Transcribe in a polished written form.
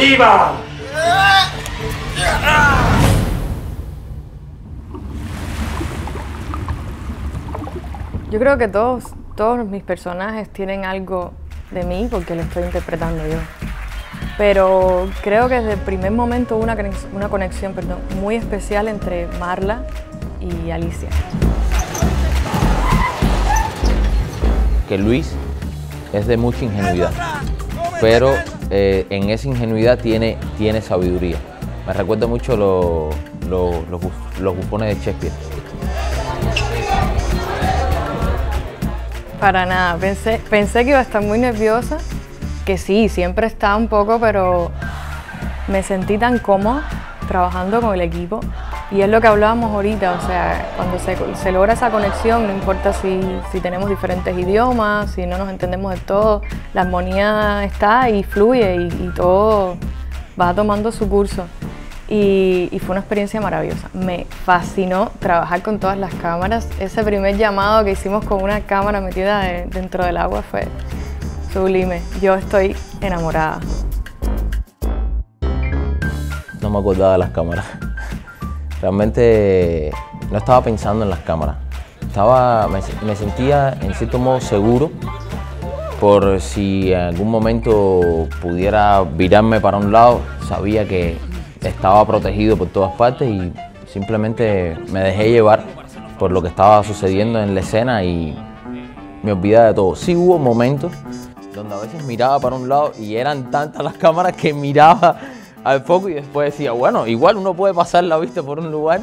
¡Viva! Yo creo que todos mis personajes tienen algo de mí porque lo estoy interpretando yo. Pero creo que desde el primer momento hubo una conexión, muy especial entre Marla y Alicia. Que Luis es de mucha ingenuidad, pero en esa ingenuidad tiene sabiduría. Me recuerda mucho los bufones de Shakespeare. Para nada, pensé que iba a estar muy nerviosa, que sí, siempre estaba un poco, pero me sentí tan cómoda trabajando con el equipo. Y es lo que hablábamos ahorita, o sea, cuando se logra esa conexión, no importa si tenemos diferentes idiomas, si no nos entendemos del todo, la armonía está y fluye y todo va tomando su curso. Y fue una experiencia maravillosa. Me fascinó trabajar con todas las cámaras. Ese primer llamado que hicimos con una cámara metida dentro del agua fue sublime. Yo estoy enamorada. No me acordaba de las cámaras. Realmente no estaba pensando en las cámaras. Me sentía en cierto modo seguro por si en algún momento pudiera virarme para un lado. Sabía que estaba protegido por todas partes y simplemente me dejé llevar por lo que estaba sucediendo en la escena y me olvidaba de todo. Sí hubo momentos donde a veces miraba para un lado y eran tantas las cámaras que miraba al foco y después decía, bueno, igual uno puede pasar la vista por un lugar.